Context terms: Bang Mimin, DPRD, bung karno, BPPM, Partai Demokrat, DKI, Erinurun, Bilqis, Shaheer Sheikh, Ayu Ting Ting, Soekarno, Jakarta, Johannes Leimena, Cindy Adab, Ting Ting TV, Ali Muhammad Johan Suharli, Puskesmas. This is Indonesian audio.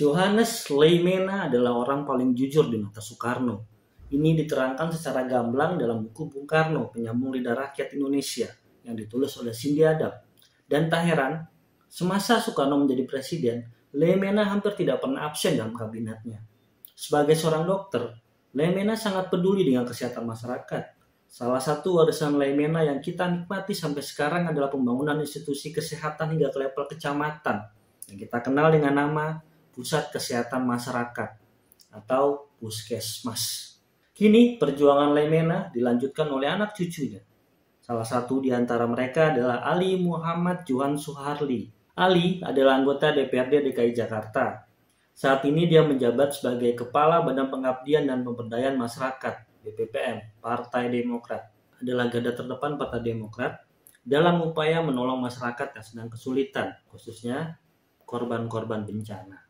Johannes Leimena adalah orang paling jujur di mata Soekarno. Ini diterangkan secara gamblang dalam buku Bung Karno, Penyambung Lidah Rakyat Indonesia, yang ditulis oleh Cindy Adab. Dan tak heran, semasa Soekarno menjadi presiden, Leimena hampir tidak pernah absen dalam kabinetnya. Sebagai seorang dokter, Leimena sangat peduli dengan kesehatan masyarakat. Salah satu warisan Leimena yang kita nikmati sampai sekarang adalah pembangunan institusi kesehatan hingga ke level kecamatan, yang kita kenal dengan nama Pusat Kesehatan Masyarakat atau Puskesmas. Kini perjuangan Leimena dilanjutkan oleh anak cucunya. Salah satu di antara mereka adalah Ali Muhammad Johan Suharli. Ali adalah anggota DPRD DKI Jakarta. Saat ini dia menjabat sebagai Kepala Badan Pengabdian dan Pemberdayaan Masyarakat (BPPM) Partai Demokrat. Adalah garda terdepan Partai Demokrat dalam upaya menolong masyarakat yang sedang kesulitan, khususnya korban-korban bencana.